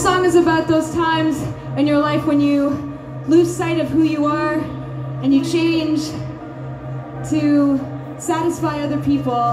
This song is about those times in your life when you lose sight of who you are and you change to satisfy other people.